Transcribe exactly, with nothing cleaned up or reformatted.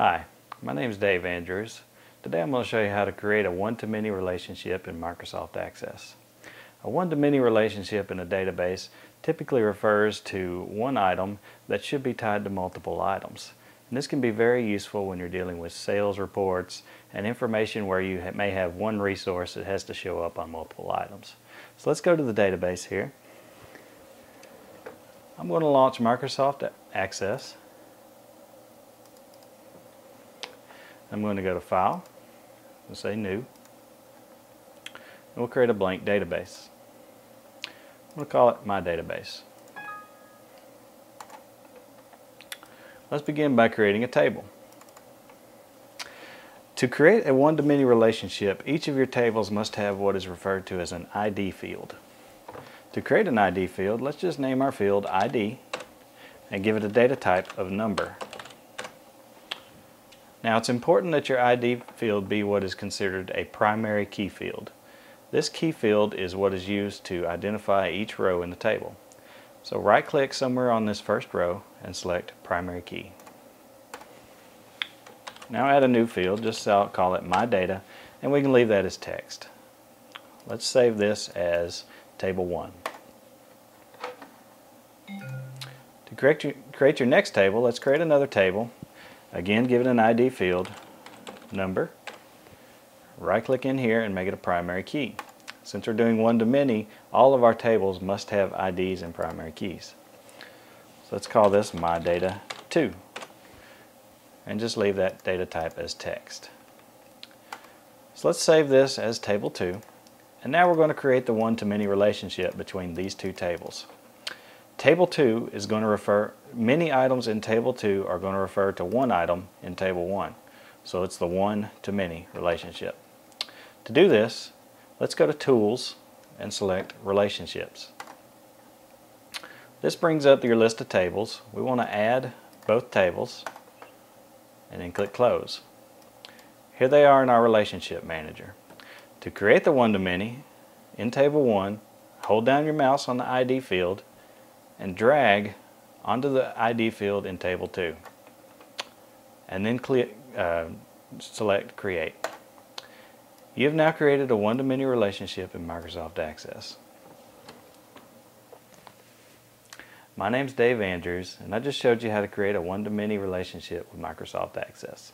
Hi, my name is Dave Andrews. Today I'm going to show you how to create a one-to-many relationship in Microsoft Access. A one-to-many relationship in a database typically refers to one item that should be tied to multiple items. And this can be very useful when you're dealing with sales reports and information where you may have one resource that has to show up on multiple items. So let's go to the database here. I'm going to launch Microsoft Access. I'm going to go to File and say New, and we'll create a blank database. We'll call it My Database. Let's begin by creating a table. To create a one-to-many relationship, each of your tables must have what is referred to as an I D field. To create an I D field, let's just name our field I D and give it a data type of number. Now, it's important that your I D field be what is considered a primary key field. This key field is what is used to identify each row in the table. So right-click somewhere on this first row and select Primary Key. Now add a new field, just call it My Data, and we can leave that as text. Let's save this as Table one. To create your, create your next table, let's create another table. Again, give it an I D field, number, right click in here and make it a primary key. Since we're doing one-to-many, all of our tables must have I Ds and primary keys. So let's call this My Data two and just leave that data type as text. So let's save this as Table two, and now we're going to create the one-to-many relationship between these two tables. Table two is going to refer, many items in Table two are going to refer to one item in Table one. So it's the one-to-many relationship. To do this, let's go to Tools and select Relationships. This brings up your list of tables. We want to add both tables and then click Close. Here they are in our Relationship Manager. To create the one-to-many, in Table one, hold down your mouse on the I D field and drag onto the I D field in Table two, and then click, uh, select Create. You have now created a one-to-many relationship in Microsoft Access. My name's Dave Andrews, and I just showed you how to create a one-to-many relationship with Microsoft Access.